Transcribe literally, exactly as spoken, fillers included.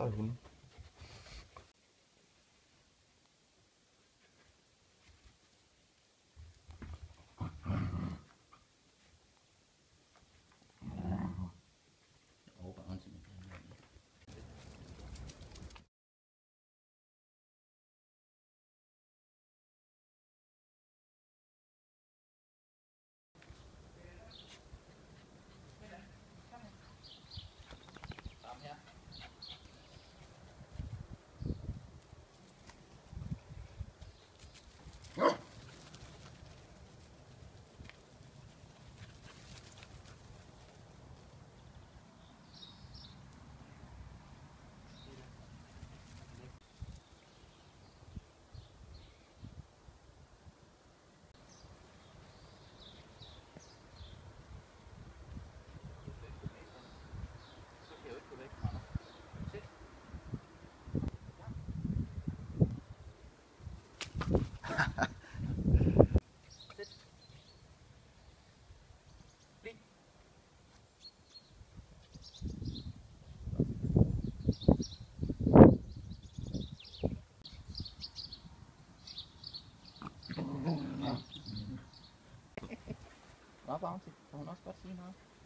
Sağ olun. Var varmt. Hun har også godt sige noget.